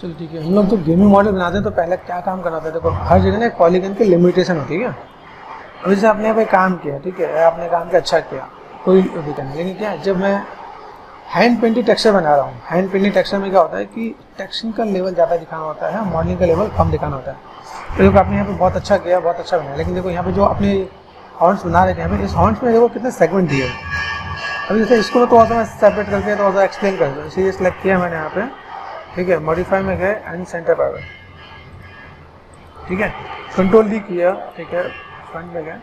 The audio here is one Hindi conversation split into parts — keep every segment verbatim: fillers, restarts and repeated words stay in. चलो ठीक है। हम लोग जब गेमिंग मॉडल बनाते हैं तो पहले क्या काम कराते हैं, देखो हर जगह ना पॉलीगन की लिमिटेशन होती है। अभी जैसे आपने भाई काम किया, ठीक है, आपने काम किया, अच्छा किया, कोई भी करना, लेकिन क्या जब मैं हैंड पेंटेड टेक्सचर बना रहा हूँ, हैंड पेंटेड टेक्सचर में क्या होता है कि टेक्सचर का लेवल ज़्यादा दिखाना होता है, मॉडलिंग का लेवल कम दिखाना होता है। तो देखो आपने यहाँ पे बहुत अच्छा किया, बहुत अच्छा बनाया, लेकिन देखो यहाँ पे जो अपने हॉर्न्स बना रहे थे, यहाँ पे इस हॉर्न्स में देखो कितने सेगमेंट दिए। अभी जैसे इसको मैं थोड़ा सा मैं सेपरेट करके थोड़ा सा एक्सप्लेन कर दूँ, इसीलिए सेलेक्ट किया मैंने यहाँ पर, ठीक है, मॉडिफाई में गए एंड सेंटर पर गए, ठीक है, कंट्रोल डी किया, ठीक है, फ्रंट में गए।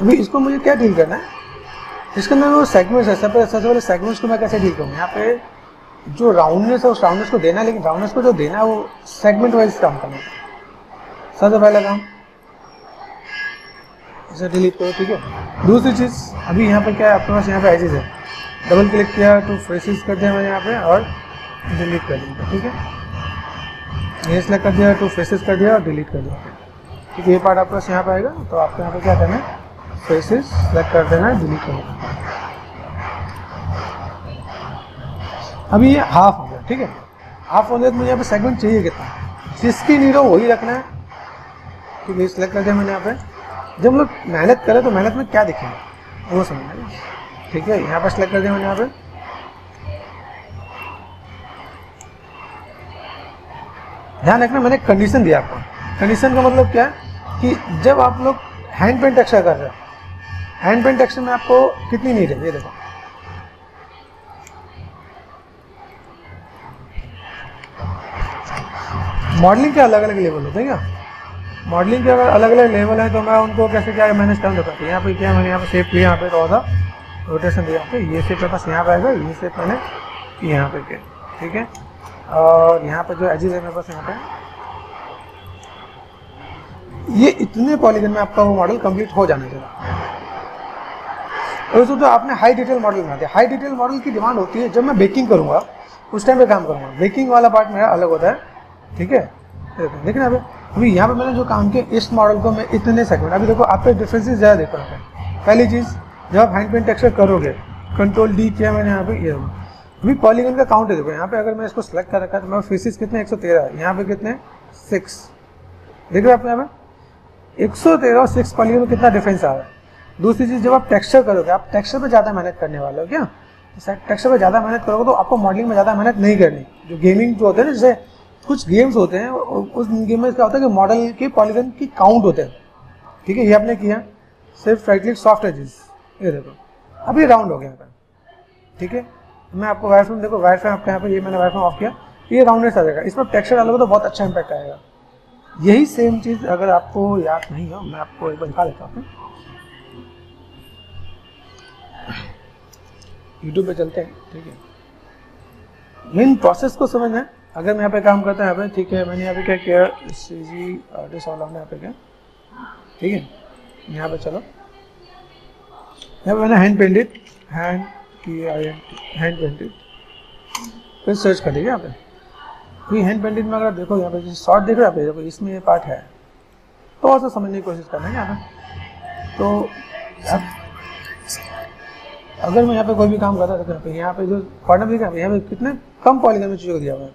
अभी इसको मुझे क्या डील करना है, इसके अंदर वो सेगमेंट्स है, सबसे सबसे पहले सेगमेंट्स को मैं कैसे डील करूँ, यहाँ पे जो राउंडनेस है उस राउंडनेस को देना है, लेकिन राउंडनेस को जो देना है वो सेगमेंट वाइज काम करना है। सबसे पहला काम इसे डिलीट करो, ठीक है। दूसरी चीज़, अभी यहाँ पे क्या है आपके पास, यहाँ पे एजेस है, डबल क्लिक किया तो फ्रेसेस कर दिया मैंने यहाँ पे और डिलीट कर दिया, ठीक है, ये सेलेक्ट कर दिया तो फ्रेसेस कर दिया और डिलीट कर दिया, ठीक है। ये पार्ट आपके पास यहाँ पर आएगा, तो आपको यहाँ पर क्या करना है, फेसेस सेलेक्ट कर देना, डिलीट कर देना। अभी ये हाफ हो गया, ठीक है, हाफ होने तो मुझे यहाँ पे सेगमेंट चाहिए कितना, जिसकी नीड हो वही रखना है, ठीक है, सेलेक्ट कर दिया मैंने यहाँ पे। जब लोग मेहनत करें तो मेहनत में क्या दिखेगा वो समझना, ठीक है, यहाँ पर सेलेक्ट कर दिया मैंने यहाँ पे, ध्यान रखना मैंने कंडीशन दिया आपको। कंडीशन का मतलब क्या है कि जब आप लोग हैंड पेंट टेक्सचर कर रहे हैं, हैंड पेंट टेक्सचर में आपको कितनी नीड है, ये देखो मॉडलिंग के अलग अलग लेवल होते हैं क्या, मॉडलिंग के अगर अलग अलग लेवल है तो मैं उनको कैसे क्या मैनेज कर देता हूँ। यहाँ पे क्या मैंने यहाँ पे शेप लिया, यहाँ पे थोड़ा सा रोटेशन दिया, पे ये शेप मेरे पास यहाँ पे आएगा, ये शेप मैंने यहाँ पे किया, ठीक है, और यहाँ पे जो एजेस है मेरे पास यहाँ पे, ये इतने पॉलीगन में आपका वो मॉडल कंप्लीट हो जाना चाहिए। और तो आपने हाई डिटेल मॉडल बना दिया। हाई डिटेल मॉडल की डिमांड होती है जब मैं बेकिंग करूँगा उस टाइम पे काम करूँगा, बेकिंग वाला पार्ट मेरा अलग होता है, ठीक है। देखो ना अभी यहाँ पे मैंने जो काम किया इस मॉडल को मैं इतने सेकंड, अभी देखो आप पे डिफ्रेंसेज ज़्यादा देखो। पहली चीज़, जब आप हैंड पेंट टेक्सचर करोगे, कंट्रोल डी किया मैंने यहाँ पे, ये अभी पॉलीगन का काउंट है, देखो यहाँ पे अगर मैं इसको सेलेक्ट कर रखा तो मैं फेसेस कितने एक सौ तेरह, यहाँ पे कितने सिक्स, देख रहे हो आप यहाँ पे एक सौ तेरह और सिक्स पॉलीगन में कितना डिफरेंस आ रहा है। दूसरी चीज़, जब आप टेक्सचर करोगे, आप टेक्सचर पे ज़्यादा मेहनत करने वाले हो क्या, टेक्सचर पे ज़्यादा मेहनत करोगे तो आपको मॉडलिंग में ज़्यादा मेहनत नहीं करनी। जो गेमिंग जो होते हैं ना, जैसे कुछ गेम्स होते हैं, उस गेम में क्या होता है कि मॉडल के पॉलीगन की काउंट होते हैं, ठीक है। ये आपने किया सिर्फ राइट क्लिक सॉफ्ट एजेस, ये देखो अब ये राउंड हो गया यहाँ पर, ठीक है। मैं आपको वायरफ्रेम, देखो वायरफ्रेम आपके यहाँ पर, ये मैंने वायरफ्रेम ऑफ किया, ये राउंडनेस आ जाएगा, इसमें टेक्सचर डालोगे तो बहुत अच्छा इम्पैक्ट आएगा। यही सेम चीज़ अगर आपको याद नहीं हो, मैं आपको एक बार दिखा देता हूँ, यूट्यूब पे चलते हैं, ठीक है। मेन प्रोसेस को समझना है, अगर मैं यहाँ पे काम करता हूँ यहाँ पे, ठीक है, मैंने यहाँ पे क्या किया, सीजी आर्टिस्ट वाला यहाँ पे क्या, ठीक है, यहाँ पे चलो, यहाँ पे मैंने हैंड पेंटेड हैंड की आई एन हैंड पेंटेड फिर सर्च कर दीजिए यहाँ पे। अभी हैंड पेंटिंग में अगर आप देखो यहाँ पे शॉर्ट देख रहे हो, देखो इसमें ये पार्ट है, तो और समझने की कोशिश करना है यहाँ पे। तो अगर मैं यहाँ पे कोई भी काम करता था, यहाँ पे यहाँ पे जो पार्टनर भी यहाँ पे कितने कम पॉलीगन में चीज़ों को दिया हुआ है।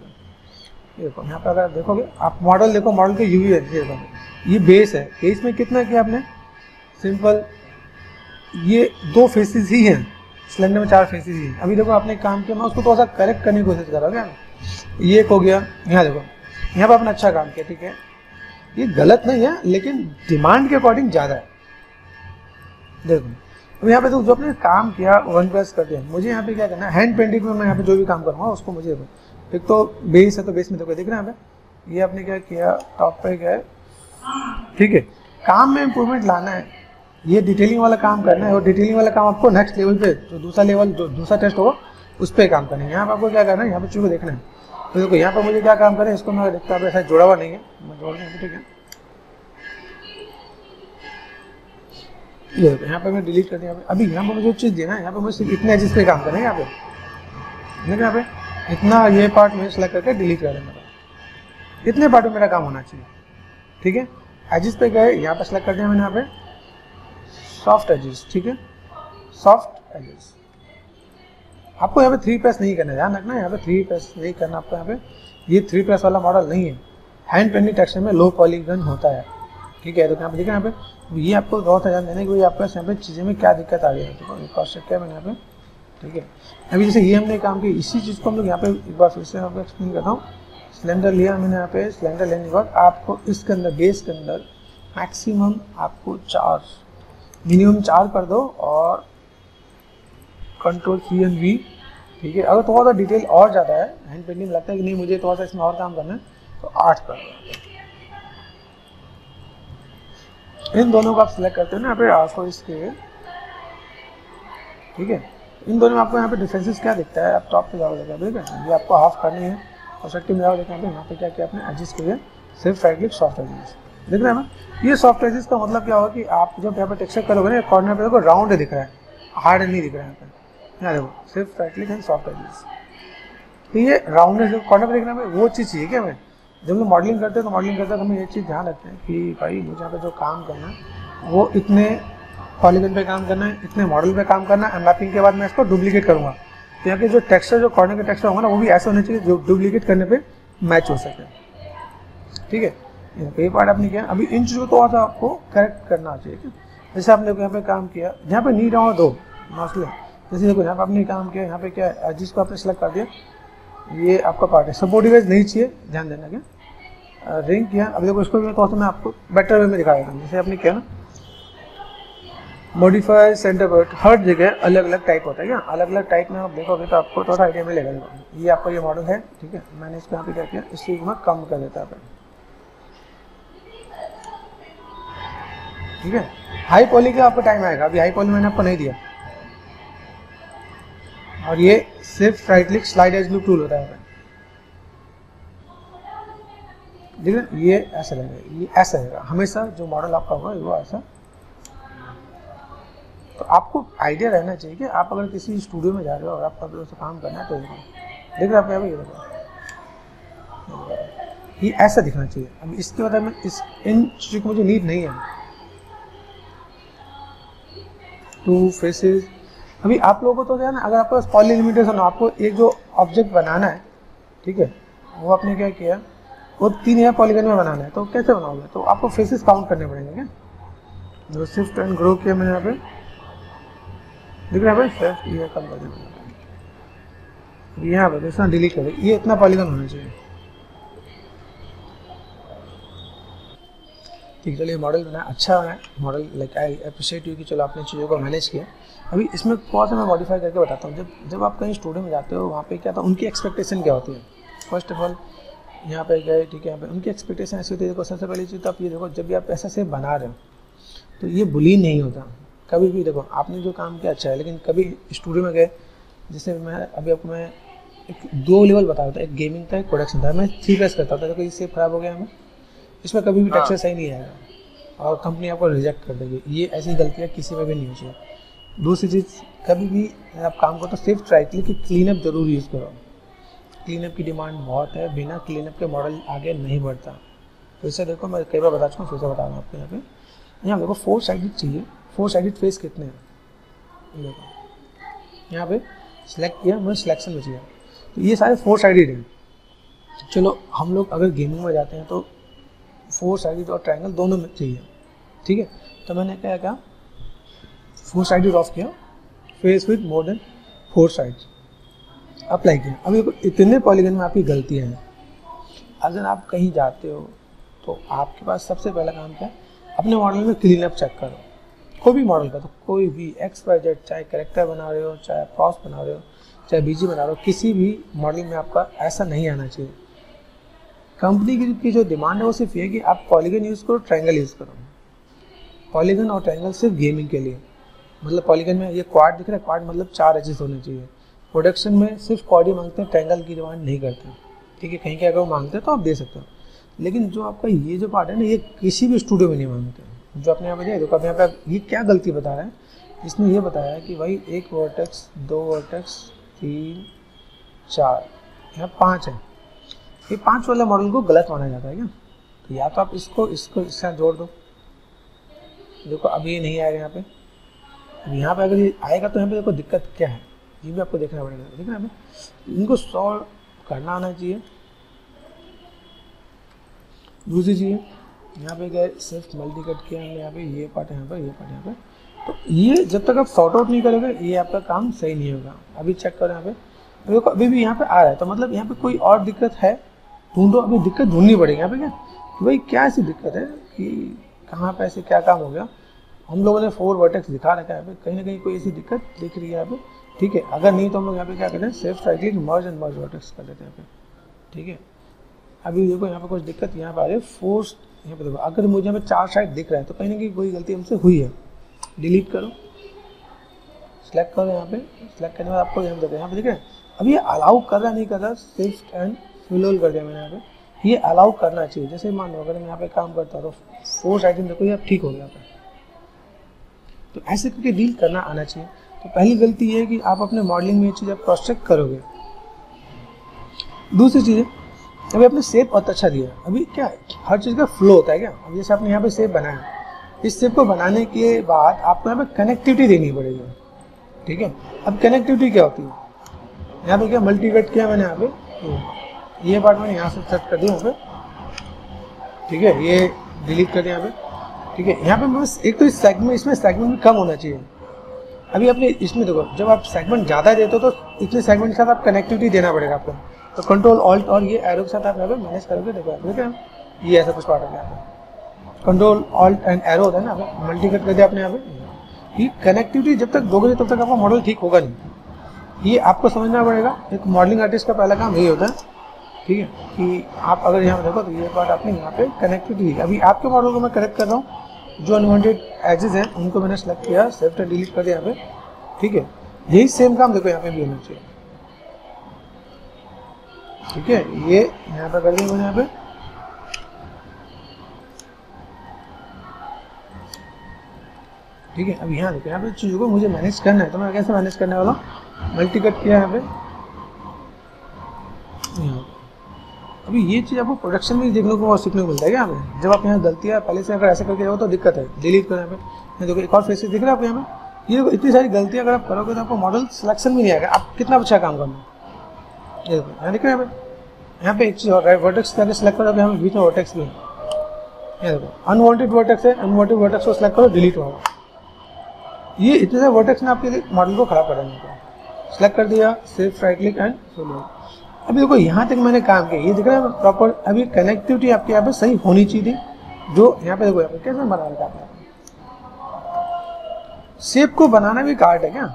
देखो यहाँ पे अगर आप देखोगे, आप मॉडल देखो, मॉडल के यू वी है, ये बेस है, बेस में कितना किया आपने सिंपल, ये दो फेसेस ही हैं, सिलेंडर में चार फेसेस ही हैं। अभी देखो आपने काम किया, मैं उसको थोड़ा सा करेक्ट करने की कोशिश कर रहा हूँ, ये हो गया, यहाँ देखो यहाँ पर आपने अच्छा काम किया, ठीक है, ये गलत नहीं है लेकिन डिमांड के अकॉर्डिंग ज़्यादा है। देखो अब यहाँ पे तो जो आपने काम किया वन प्लस कर दिया, मुझे यहाँ पे क्या करना है, हैंड पेंटिंग में मैं यहाँ पे जो भी काम करूँगा उसको मुझे, एक तो बेस है तो बेस में देखो, देख रहे हैं यहाँ पे, ये आपने क्या किया टॉप पे क्या है, ठीक है, काम में इम्प्रूवमेंट लाना है, ये डिटेलिंग वाला काम करना है, और डिटेलिंग वाला काम आपको नेक्स्ट लेवल पे जो दूसरा लेवल जो दूसरा टेस्ट होगा उस पर काम करना है। यहाँ पर आपको क्या करना है, यहाँ पर चीज़ को देखना है, तो देखो यहाँ पर मुझे क्या काम करें, इसको मैं देखता हूँ, ऐसा जुड़ा हुआ नहीं है, मैं जोड़ नहीं, ठीक है, ये यहाँ पे मैं डिलीट कर दिया। अभी यहाँ पे मुझे चीज़ देना है, यहाँ पे मुझे सिर्फ इतने एजेस पे काम करना है, यहाँ पे देखो, यहाँ पे इतना ये पार्ट में सेलेक्ट करके डिलीट कर देना, इतने पार्ट में मेरा काम होना चाहिए, ठीक है। एजेस पे गए, यहाँ पर सेलेक्ट कर दिया मैंने यहाँ पे सॉफ्ट एजेस, ठीक है, सॉफ्ट एजेस। आपको यहाँ पे थ्री प्रेस नहीं करना, ध्यान रखना, यहाँ पे थ्री प्रेस नहीं करना आपको। यहाँ पे ये थ्री प्रेस वाला मॉडल नहीं है, हैंड पेंटिंग टेक्सचर में लो पॉलीगन होता है, ठीक है। तो यहाँ पे देखिए, यहाँ पे ये आपको बहुत ध्यान देना है कि आपको यहाँ पे चीज़ें में क्या दिक्कत आ गई है, ठीक है। कॉस्ट चेक किया मैंने यहाँ पे, ठीक है। अभी जैसे ये हमने काम किया, इसी चीज़ को हम लोग यहाँ पे एक बार फिर से आपको एक्सप्लेन करता हूँ। सिलेंडर लिया मैंने यहाँ पे, सिलेंडर लेने के बाद आपको इसके अंदर बेस के अंदर मैक्सिमम आपको चार, मिनिमम चार कर दो और कंट्रोल सी एन वी, ठीक है। अगर थोड़ा सा डिटेल और ज़्यादा है, हैंड पेंटिंग लगता है कि नहीं मुझे थोड़ा सा इसमें और काम करना है, तो आठ कर दो। इन दोनों को आप सिलेक्ट करते हो ना यहाँ पे, आठ सौ इसके, ठीक है। इन दोनों में आपको यहाँ पे डिफरेंसेस क्या दिखता है, आप टॉप पे जाओगे देखिए, ठीक है। ये आपको हाफ करनी है, ऑब्जेक्टिव में जाओ देखिए, यहाँ पे क्या किया आपने, एडजस्ट किया सिर्फ राइट क्लिक सॉफ्ट एजेस, देख रहे हैं ना। ये सॉफ्ट एजेस का मतलब क्या होगा कि आप जब यहाँ पे टेक्सचर करोगे ना, कॉर्नर पे देखो राउंड दिख रहा है, हार्ड नहीं दिख रहा है यहाँ पे, यहाँ देखो सिर्फ right click and soft edges. तो ये राउंड कॉर्नर पर देखना, वो चीज़ चाहिए क्या हमें। जब हम मॉडलिंग करते हैं तो मॉडलिंग करते हैं हमें ये चीज़ ध्यान रखते हैं कि भाई मुझे यहाँ पे जो काम करना है वो इतने पॉलीगन पे काम करना है, इतने मॉडल पे काम करना है। मैपिंग के बाद मैं इसको डुप्लीकेट करूँगा, तो यहाँ के जो टेक्सचर, जो कॉर्नर के टेक्सचर होगा ना, वो भी ऐसे होने चाहिए जो डुप्लीकेट करने पे मैच हो सके, ठीक है। यहाँ पे ये पार्ट आपने किया। अभी इन चीज़ों को थोड़ा सा आपको करेक्ट करना चाहिए, ठीक है। जैसे आपने यहाँ पे काम किया, यहाँ पे नीड हो दो मसले, जैसे देखो यहाँ पर आपने काम किया, यहाँ पे क्या है जिसको आपने सेलेक्ट कर दिया, ये आपका पार्ट है। सपोर्ट डिवाइस नहीं चाहिए, ध्यान देना क्या। रिंग किया, अब देखो इसको भी थोड़ा सा मैं आपको बेटर वे में दिखा देता हूँ। जैसे आपने किया ना, मॉडिफाई सेंटर पार्ट, हर जगह अलग अलग टाइप होता है क्या, अलग अलग टाइप में आप देखोगे तो आपको थोड़ा आइडिया मिलेगा। ये आपका ये मॉडल है, ठीक है। मैंने इसको यहाँ पे क्या किया, इसलिए मैं कम कर देता हूँ, ठीक है। हाई पॉली का आपको टाइम आएगा, अभी हाई पॉली मैंने आपको नहीं दिया। और ये सिर्फ right click slide edge look tool होता है, ठीक है। ये ऐसा लगेगा, ये ऐसा रहेगा हमेशा, जो मॉडल आपका होगा वो ऐसा। तो आपको आइडिया रहना चाहिए कि आप अगर किसी स्टूडियो में जा रहे हो और आपका उससे काम करना है तो देख रहे आप यहाँ पे, ये देखो ये ऐसा दिखना चाहिए। अब इसके बाद मैं इस इन चीज़ों को मुझे नीड नहीं है, टू फेसेस। अभी आप लोगों को तो है ना, अगर आपके पास पॉली लिमिटेशन हो, आपको एक जो ऑब्जेक्ट बनाना है, ठीक है, वो आपने क्या किया, वो तीन या पॉलीगन में बनाना है, तो कैसे बनाओगे, तो आपको फेसेस काउंट करने पड़ेंगे, क्या। जो शिफ्ट एंड ग्रो किया मैंने यहाँ पे, देख रहे हैं भाई, ये कम कर देना, यहाँ पर इसमें डिलीट कर दे, ये इतना पॉलीगन होना चाहिए, ठीक। चलिए मॉडल बना, अच्छा है model, like I appreciate you कि चलो आपने चीज़ों को मैनेज किया। अभी इसमें थोड़ा सा मैं मॉडिफाई करके बताता हूँ। जब जब आप कहीं स्टूडियो में जाते हो, वहाँ पे क्या था, उनकी एक्सपेक्टेशन क्या होती है। फर्स्ट ऑफ ऑल यहाँ पे गए, ठीक है, यहाँ पे उनकी एक्सपेक्टेशन ऐसी होती है। देखो सबसे पहली चीज़ तो आप ये देखो, जब भी आप ऐसा से बना रहे हो तो ये बुलियन नहीं होता कभी भी। देखो आपने जो काम किया अच्छा है, लेकिन कभी स्टूडियो में गए, जैसे मैं अभी आपको मैं एक दो लेवल बता रहा था, एक गेमिंग था, एक प्रोडक्शन था, मैं थ्री प्रेस करता था। देखो ये सेफ ख़राब हो गया हमें, इसमें कभी भी टेक्सचर सही नहीं आएगा और कंपनी आपको रिजेक्ट कर देगी। ये ऐसी गलतियाँ किसी में भी नहीं हो चाहिए। दूसरी चीज़, कभी भी आप काम करो तो सिर्फ ट्राई करिए कि क्लीनअप ज़रूर यूज़ करो। क्लीनअप की डिमांड बहुत है, बिना क्लीनअप के मॉडल आगे नहीं बढ़ता। फिर से देखो, मैं कई बार बता चुका हूँ, फिर से बता रहा हूँ आपको। यहाँ पे यहाँ देखो फोर साइड चाहिए, फोर साइडेड फेस कितने हैं, देखो यहाँ पे सिलेक्ट किया, मुझे सिलेक्शन में चाहिए, तो ये सारे फोर साइडेड हैं। चलो हम लोग अगर गेमिंग में जाते हैं तो फोर साइडेड और ट्रायंगल दोनों में चाहिए, ठीक है। तो मैंने क्या क्या फोर साइडेड ऑफ किया, face with more than four sides apply किया। अब इतने पॉलीगन में आपकी गलतियाँ हैं। अगर आप कहीं जाते हो तो आपके पास सबसे पहला काम क्या है, अपने मॉडल में क्लीन अप चेक करो, कोई भी मॉडल का, तो कोई भी एक्स वाई जेड, चाहे कैरेक्टर बना रहे हो, चाहे प्रॉस बना रहे हो, चाहे बीजी बना रहे हो, किसी भी मॉडल में आपका ऐसा नहीं आना चाहिए। कंपनी की जो डिमांड है वो सिर्फ ये कि आप पॉलीगन यूज़ करो, ट्रायंगल यूज़ करो। पॉलीगन और ट्रायंगल सिर्फ गेमिंग के लिए, मतलब पॉलीगन में ये क्वाड दिख रहा है, क्वाड मतलब चार एजेस होने चाहिए। प्रोडक्शन में सिर्फ क्वाड ही मांगते हैं, ट्रायंगल की डिमांड नहीं करते, ठीक है। कहीं कहीं अगर वो मांगते हैं तो आप दे सकते हो, लेकिन जो आपका ये जो पार्ट है ना, ये किसी भी स्टूडियो में नहीं मांगते। जो अपने यहाँ पे देखो, अब यहाँ पे ये क्या गलती बता रहा है, इसने ये बताया है कि भाई एक वर्टेक्स, दो वर्टेक्स, तीन, चार, यहाँ पाँच है। ये पांच वाला मॉडल को गलत माना जाता है क्या, तो या तो आप इसको इसको इसके साथ जोड़ दो। देखो अब ये नहीं आएगा यहाँ पे, अब यहाँ पे अगर ये आएगा तो यहाँ पे देखो दिक्कत क्या है, ये भी आपको देखना पड़ेगा, देखना हमें इनको सॉल्व करना आना चाहिए। दूसरी चीज़ यहाँ पे गए, सिर्फ मल्टी कट किया हमने यहाँ पे, ये पार्ट यहाँ पर, ये पार्ट यहाँ पर, तो ये जब तक आप सॉर्ट आउट नहीं करोगे ये आपका काम सही नहीं होगा। अभी चेक करो यहाँ पे, देखो अभी भी यहाँ पे आ रहा है, तो मतलब यहाँ पे कोई और दिक्कत है, ढूंढो। अभी दिक्कत ढूंढनी पड़ेगी यहाँ पे, क्या भाई क्या ऐसी दिक्कत है कि कहाँ पे ऐसे क्या काम हो गया। हम लोगों ने फोर वर्टेक्स दिखा रखा है यहाँ पे, कहीं ना कहीं कोई ऐसी दिक्कत दिख रही है यहाँ पे, ठीक है। अगर नहीं तो हम लोग यहाँ पे क्या करते हैं, self cyclic merge and merge vertex कर देते हैं यहाँ पे, ठीक है। अभी देखो यहाँ पे कुछ दिक्कत यहाँ पे आ रही है, फोर्स यहाँ पे देखो, अगर मुझे यहाँ पे चार साइड दिख रहा है तो कहीं ना कहीं कोई गलती हमसे हुई है। डिलीट करो, सेलेक्ट करो, यहाँ पे सेलेक्ट करने के बाद आपको यहाँ पे देखो, यहाँ पे दिख रहा है अभी ये अलाउ कर रहा नहीं कर रहा, शिफ्ट एंड फिलोल कर दिया मैंने यहाँ पे, ये अलाउ करना चाहिए। जैसे मान लो अगर मैं यहाँ पे काम करता हूँ तो फोर्स आइटम देखो ये अब ठीक हो गया था, तो ऐसे करके डील करना आना चाहिए। तो पहली गलती ये है कि आप अपने मॉडलिंग में ये चीज़ आप क्रॉस चेक करोगे। दूसरी चीज़ है अभी आपने शेप बहुत अच्छा दिया, अभी क्या हर चीज़ का फ्लो होता है क्या। अब जैसे आपने यहाँ पे शेप बनाया, इस शेप को बनाने के बाद आपको यहाँ पे कनेक्टिविटी देनी पड़ेगी, ठीक है। अब कनेक्टिविटी क्या होती है, यहाँ पे क्या मल्टी कट किया मैंने यहाँ पे, ये पार्ट मैंने यहाँ से सेट कर दिया यहाँ पे, ठीक है। ये डिलीट कर दिया यहाँ पे, ठीक है। यहाँ पे बस एक तो इस सेगमेंट, इसमें सेगमेंट भी कम होना चाहिए। अभी आपने इसमें देखो जब आप सेगमेंट ज़्यादा देते हो तो इतने सेगमेंट के साथ आप कनेक्टिविटी देना पड़ेगा आपको, तो कंट्रोल ऑल्ट और ये एरो के साथ आप यहाँ पे मैनेज करोगे। देखो आप देखो ये ऐसा कुछ पार्ट हो गया, कंट्रोल ऑल्ट एंड एरो होता है ना, आप मल्टी कट कर दिया आपने यहाँ पे। ये कनेक्टिविटी जब तक दोगे तब तक आपका मॉडल ठीक होगा नहीं, ये आपको समझना पड़ेगा। एक मॉडलिंग आर्टिस्ट का पहला काम यही होता है, ठीक है, कि आप अगर यहाँ देखो तो ये पार्ट आपने यहाँ पे कनेक्टिविटी। अभी आपके मॉडल को मैं करेक्ट कर रहा हूँ, जो अनवांटेड एजेस हैं उनको मैंने सेलेक्ट किया, सेफ्ट डिलीट कर दिया यहाँ पे, ठीक है। यही सेम काम देखो यहाँ पे भी होना चाहिए, ठीक है। ये यहाँ पे कर दिया मैंने यहाँ पे, ठीक है। अब यहाँ देखो यहाँ पे चीज़ों को मुझे मैनेज करना है, तो मैं कैसे मैनेज करने वाला हूँ, मल्टी कट किया यहाँ पे, यहाँ पे। अभी ये चीज़ आपको प्रोडक्शन में देखने को और सीखने को मिलता है क्या हमें, जब आप यहाँ गलतियाँ पहले से अगर ऐसे करके जाओ तो दिक्कत है। डिलीट करो यहाँ पे, देखो एक और फेसेस दिख रहा है आपको यहाँ पे, ये देखो इतनी सारी गलतियाँ अगर आप करोगे तो आपको मॉडल सिलेक्शन भी नहीं आएगा, आप कितना अच्छा काम करना है। ये देखो यहाँ दिख रहा है यहाँ पे, यहाँ पे एक चीज़ और है, वर्टेक्स करके सेलेक्ट करो, यहाँ पे बीच में वर्टेक्स भी है, ये देखो अनवांटेड वर्टेक्स है, अनवांटेड वर्टेक्स को सेलेक्ट करो, डिलीट हो। ये इतने सारे वर्टेक्स ने आपके मॉडल को खराब कर दिया, सेलेक्ट कर दिया, सिर्फ राइट क्लिक एंड सोलो। अभी देखो यहाँ तक मैंने काम किया, ये दिख रहा है प्रॉपर। अभी कनेक्टिविटी आपके यहाँ पे सही होनी चाहिए थी, जो यहाँ पे देखो यहाँ पे कैसे बना रखा है। शेप को बनाना भी आर्ट है क्या,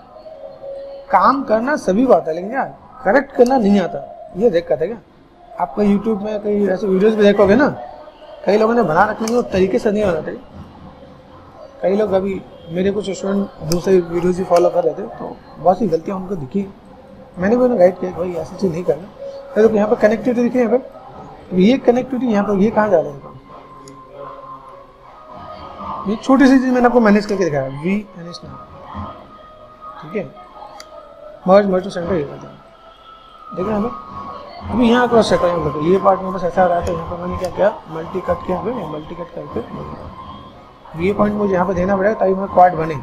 काम करना सभी को आता है, लेकिन यार करेक्ट करना नहीं आता, ये दिक्कत है क्या। आप कहीं यूट्यूब में कहीं ऐसे वीडियोज भी देखोगे ना, कई लोगों ने बना रखे हैं वो तरीके से नहीं बनाते। कई लोग, अभी मेरे कुछ स्टूडेंट दूसरे वीडियोज भी फॉलो कर रहे थे, तो बहुत सी गलतियाँ उनको दिखी, मैंने भी उन्हें गाइड किया भाई ऐसी चीज़ नहीं करना। देखो तो यहाँ पर कनेक्टिविटी दिखे यहाँ पर, ये कनेक्टिविटी यहाँ पर, ये कहाँ जा रहा है, ये छोटी सी चीज़ मैंने आपको मैनेज करके दिखाया, वी एन एस नाम, ठीक है। मर्ज मर्ज टू सेंटर ये करते हैं, देखो यहाँ पर। अभी यहाँ क्रॉस चेक करें, देखो ये पार्ट में बस ऐसा रहा था, यहाँ पर मैंने क्या किया, मल्टी कट किया यहाँ पे, मल्टी कट करके ये पॉइंट मुझे यहाँ पर देना पड़ेगा ताकि मेरा क्वाड बने,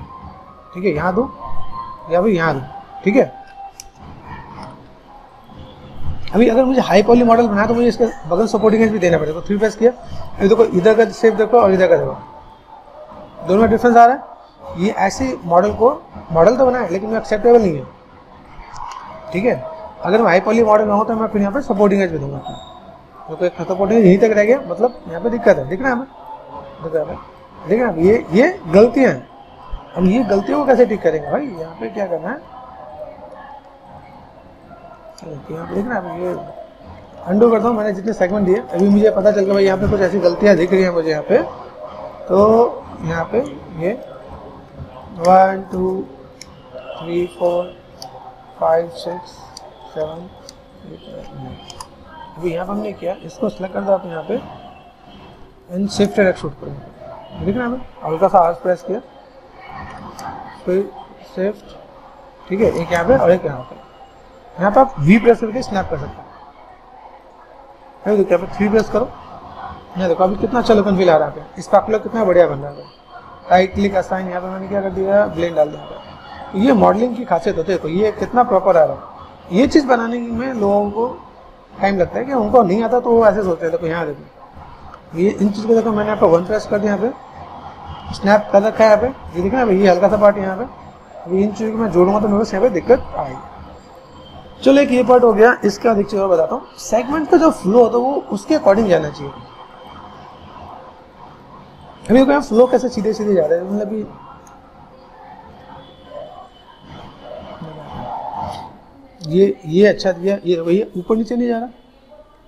ठीक है। यहाँ दो या फिर यहाँ दो, ठीक है। अभी अगर मुझे हाई पॉली मॉडल बनाया तो मुझे इसके बगल सपोर्टिंग एज भी देना पड़ेगा, तो थ्री फेस किया, ये देखो इधर का शेप देखो और इधर का देखो, दोनों में डिफरेंस आ रहा है। ये ऐसे मॉडल को मॉडल तो बनाया लेकिन वो एक्सेप्टेबल नहीं है, ठीक है। अगर मैं हाई पॉली मॉडल बनाऊँ तो मैं फिर यहाँ पर सपोर्टिंग एज भी दूंगा, देखो एक सपोर्टिंग एज यहीं तक रह गया, मतलब यहाँ पर दिक्कत है। दिख रहा है हमें, दिख रहा है, देख रहे ये ये गलतियाँ हैं। अब ये गलतियों को कैसे ठीक करेंगे भाई, यहाँ पर क्या करना है, यहाँ पे देखना है। ये अंडू करता हूँ, मैंने जितने सेगमेंट दिए, अभी मुझे पता चल गया भाई यहाँ पे कुछ ऐसी गलतियाँ दिख रही हैं मुझे यहाँ पे, तो यहाँ पे ये one two three four five six seven eight nine. अभी यहाँ पे हमने किया, इसको सेलेक्ट कर दो आप यहाँ पे and shift and X shoot करें, देखना हमें हल्का सा आर्स प्रेस किया, फिर शिफ्ट, ठीक है, एक यहाँ पे और एक यहाँ पे। यहाँ पर आप वी प्रेस करके स्नैप कर सकते हैं, देखो यहाँ पे थ्री प्रेस करो, यहाँ देखो अभी कितना अच्छा लोकन फील आ रहा है, स्पार्कलर कितना बढ़िया बन रहा है। राइट क्लिक असाइन यहाँ पे मैंने क्या कर दिया, ब्लेंड डाल दिया, ये मॉडलिंग की खासियत होती है। तो ये कितना प्रॉपर आ रहा है, ये चीज़ बनाने में लोगों को टाइम लगता है कि उनको नहीं आता, तो वो ऐसे सोचते हैं। देखो यहाँ देखो, ये इन चीज़ को देखो, मैंने यहाँ पर वन प्रेस कर दिया, यहाँ पे स्नैप कर रखा है, यहाँ पे ये देखना, ये हल्का सा पार्ट यहाँ पे, अभी इन चीज़ों को मैं जोड़ूंगा तो मेरे को यहाँ पर दिक्कत आएगी। चलो एक ये पार्ट हो गया, इसका अधिक चीज़ और बताता हूँ। सेगमेंट का जो फ्लो होता है वो उसके अकॉर्डिंग जाना चाहिए। अभी देखो फ्लो कैसे सीधे सीधे जा रहे हैं, मतलब कि ये ये अच्छा दिया, ये वही ऊपर नीचे नहीं जा रहा,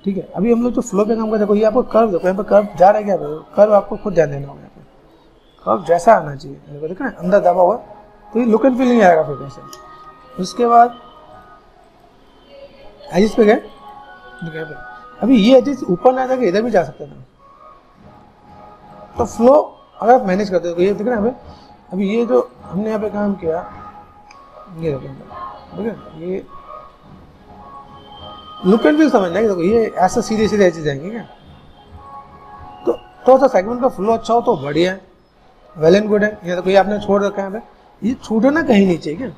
ठीक है। अभी हम लोग जो फ्लो पे काम करते हैं, देखो ये आपको कर्व, देखो यहाँ पे कर्व जा रहा है क्या, कर्व आपको खुद ध्यान देना होगा। यहाँ पे कर्व जैसा आना चाहिए, देखो देखो ना अंदर दबा हुआ, तो ये लुक एंड फील नहीं आएगा फिर कैसे। उसके बाद एजिस पे गए, अभी ये एजिस ऊपर ना जाकर इधर भी जा सकते थे, तो फ्लो अगर आप मैनेज करते हो। ये देख रहे हैं हमें, अभी ये जो हमने यहाँ पे काम किया, ये देखो देखो ये लुक एंड फील समझना है। देखो ये ऐसा सीधे सीधे ऐसे जाएंगे क्या, तो थोड़ा सा सेगमेंट का फ्लो अच्छा हो तो बढ़िया है, वेल एंड गुड है। ये देखो ये आपने छोड़ रखा है यहाँ पे, ये छूटना कहीं नहीं चाहिए क्या।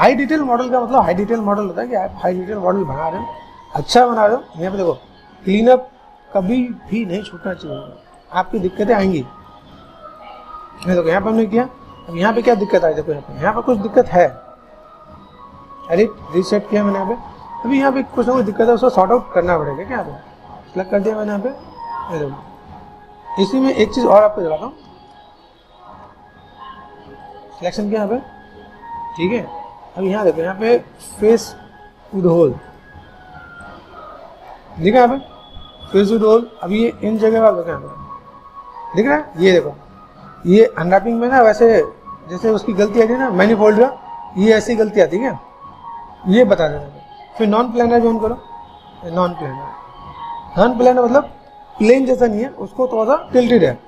हाई डिटेल मॉडल का मतलब, हाई डिटेल मॉडल होता है कि आप हाई डिटेल मॉडल बना रहे हो, अच्छा बना रहे हो। यहाँ पे देखो क्लीनअप कभी भी नहीं छूटना चाहिए, आपकी दिक्कतें आएंगी। देखो यहाँ पर हमने किया, अब यहाँ पे क्या दिक्कत आई, देखो यहाँ पे यहाँ पर कुछ दिक्कत है। अरे रीसेट किया मैंने यहाँ पे, अभी यहाँ पे कुछ ना कुछ दिक्कत है, उसको सॉर्ट आउट करना पड़ेगा क्या। तो क्लिक कर दिया मैंने यहाँ पे, देखो इसी में एक चीज़ और आपको दिखाता हूँ। सिलेक्शन किया यहाँ पे, ठीक है। अब यहाँ देखो यहाँ पे फेस टू द होल देखा, यहाँ पे फेस टू द होल। अब ये इन जगह पर देखा यहाँ पे, दिख रहा है, ये देखो ये अनरैपिंग में ना वैसे जैसे उसकी गलती आती है ना मैनीफोल्ड का, ये ऐसी गलती आती है, ये बता देना। फिर नॉन प्लानर ज्वाइन करो, नॉन प्लानर नॉन प्लानर मतलब प्लेन जैसा नहीं है, उसको थोड़ा सा टिल्टेड है।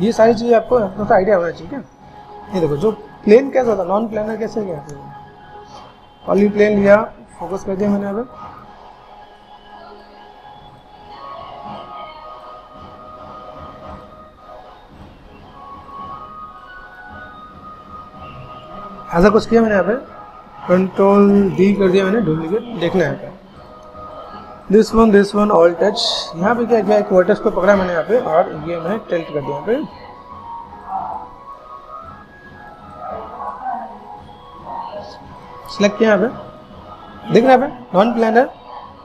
ये सारी चीज़ें आपको थोड़ा सा आइडिया होना चाहिए क्या। ये देखो जो प्लेन कैसा होता है, नॉन प्लानर कैसे क्या होता है। पॉली प्लेन लिया, फोकस कर दिया मैंने, अब ऐसा कुछ किया मैंने यहाँ पे, कंट्रोल डी कर दिया मैंने, डुप्लीकेट देखना है यहाँ पे, this one this one all touch. यहाँ पे क्या किया, एक वर्टेक्स को पकड़ा मैंने यहाँ पे और ये मैंने टिल्ट कर दिया यहाँ पे। सिलेक्ट किया यहाँ पे, देखना यहाँ पे नॉन प्लानर।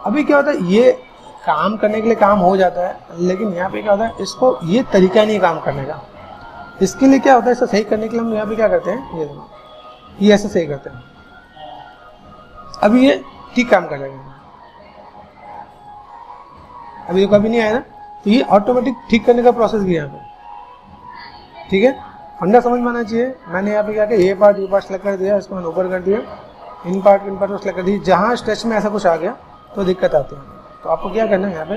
अभी क्या होता है, ये काम करने के लिए काम हो जाता है, लेकिन यहाँ पे क्या होता है, इसको ये तरीका नहीं काम करने का। इसके लिए क्या होता है, इसको सही करने के लिए हम यहाँ पे क्या करते हैं, ये देखो ये ऐसे सही करते हैं। अभी ये ठीक काम कर जाएगा, अभी देखो अभी नहीं आया ना, तो ये ऑटोमेटिक ठीक करने का प्रोसेस भी यहाँ पे, ठीक है। अंडा समझ में आना चाहिए। मैंने यहाँ पे क्या किया, ये पार्ट ये पार्ट सेलेक्ट कर दिया, इसको मैंने ऊपर कर दिया, इन पार्ट इन पार्ट को सेलेक्ट कर दिया। जहाँ स्ट्रेच में ऐसा कुछ आ गया तो दिक्कत आती है, तो आपको क्या करना है यहाँ पे,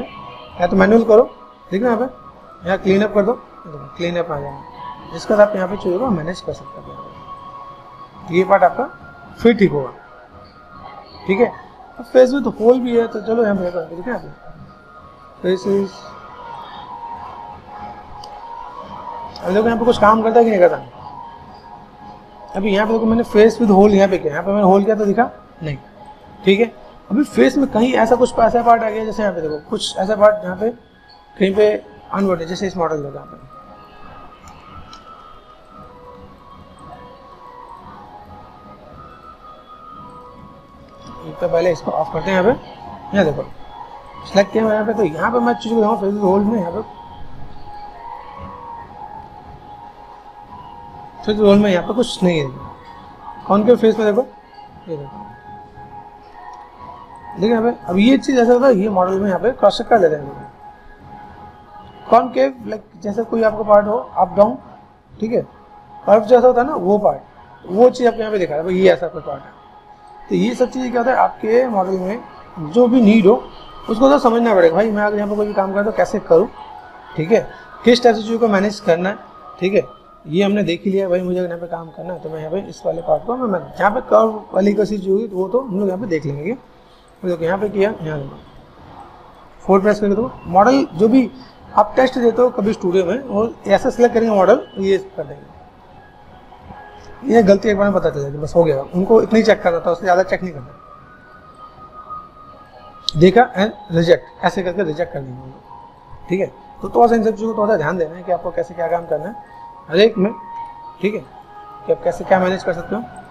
या तो मैनुअल करो, ठीक है, यहाँ पे यहाँ क्लीन अप कर दो, क्लीन अप आ जाएगा, जिसका आप यहाँ पे चीज़ों को मैनेज कर सकते हैं। ये पार्ट आपका फिर ठीक होगा, ठीक है। अब फेस विद होल भी है, तो चलो यहाँ पे ठीक है, फेस इज। अब देखो यहाँ पे कुछ काम करता है कि नहीं करता। अभी यहाँ पे देखो मैंने फेस विद होल यहाँ पे किया, यहाँ पे मैंने होल किया तो दिखा नहीं, ठीक है। अभी फेस में कहीं ऐसा कुछ ऐसा पार्ट आ गया, जैसे यहाँ पे देखो कुछ ऐसा पार्ट यहाँ पे कहीं पे अनवर्ड है, जैसे इस मॉडल में यहाँ पे तो पहले इसको ऑफ करते हैं। यहाँ पे यहाँ देखो सेलेक्ट किया यहाँ पे, तो यहाँ पे मैं चीज़ को फेस होल्ड में, यहाँ पे फेस होल्ड में यहाँ पे कुछ नहीं है। कौन के फेस में देखो, ये देखो देखिए यहाँ पे। अब ये चीज़ ऐसा होता है, ये मॉडल में यहाँ पे क्रॉस चेक कर लेते हैं। कॉन के लाइक जैसे कोई आपका पार्ट हो अप डाउन, ठीक है, कर्व जैसा होता है ना वो पार्ट, वो चीज़ आपको यहाँ पे दिखा रहा है, ये ऐसा कोई पार्ट है। तो ये सब चीज़ें क्या होता है, आपके मॉडल में जो भी नीड हो उसको तो समझना पड़ेगा। भाई मैं अगर यहाँ पर कोई भी काम करूँ तो कैसे करूँ, ठीक है, किस टाइप से चीज़ों को मैनेज करना है, ठीक है। ये हमने देख लिया, भाई मुझे यहाँ पे काम करना है तो मैं यहाँ पे इस वाले पार्ट को मैं यहाँ पे कर्व वाली कैसी चीज़ होगी तो वो तो हम लोग यहाँ पे देख लेंगे। देखो यहाँ पे किया, यहाँ देखो फोर प्रेस करके, तो मॉडल जो भी आप टेस्ट देते हो कभी स्टूडियो में, और ऐसा सेलेक्ट करेंगे मॉडल, ये कर देंगे। ये गलती एक बार में पता चल जाएगी, बस हो गया। उनको इतना ही चेक करना था, उससे ज़्यादा चेक नहीं करना। देखा एंड रिजेक्ट, ऐसे करके रिजेक्ट कर देंगे। ठीक है, तो थोड़ा सा इन सब चीज़ों को थोड़ा सा ध्यान देना है कि आपको कैसे क्या काम करना है हर एक में। ठीक है, कि आप कैसे क्या मैनेज कर सकते हो।